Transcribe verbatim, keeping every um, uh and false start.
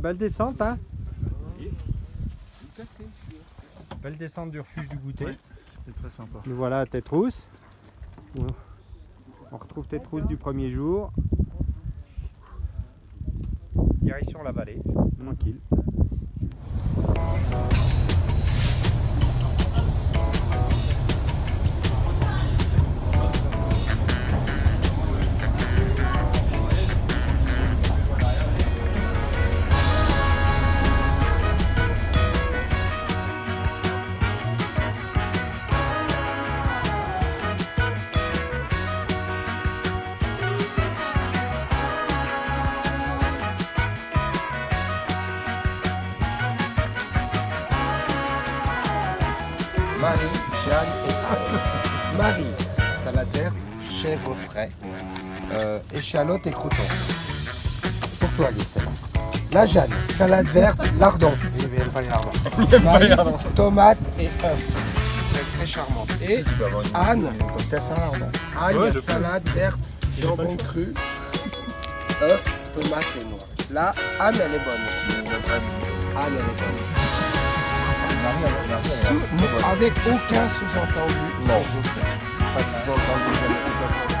bah, belle descente, hein. Belle descente du refuge du Gouter. Ouais, c'était très sympa. Nous voilà à tes trousses. On retrouve tes trousses du premier jour. Direction la vallée, tranquille. Marie, Jeanne et Anne. Marie, salade d'herbe, chèvre frais, euh, échalote et croûtons. Pour toi, Gouter. La Jeanne, salade verte, lardons. Il n'aime pas les lardons. Marie, tomates et œufs. Très charmant. Et Anne, comme ça, c'est un lardon. Anne, salade verte, jambon cru, œufs, tomates et noix. Là, Anne, elle est bonne aussi. Anne, elle est bonne. Sous, avec aucun sous-entendu. Non, pas de sous-entendu.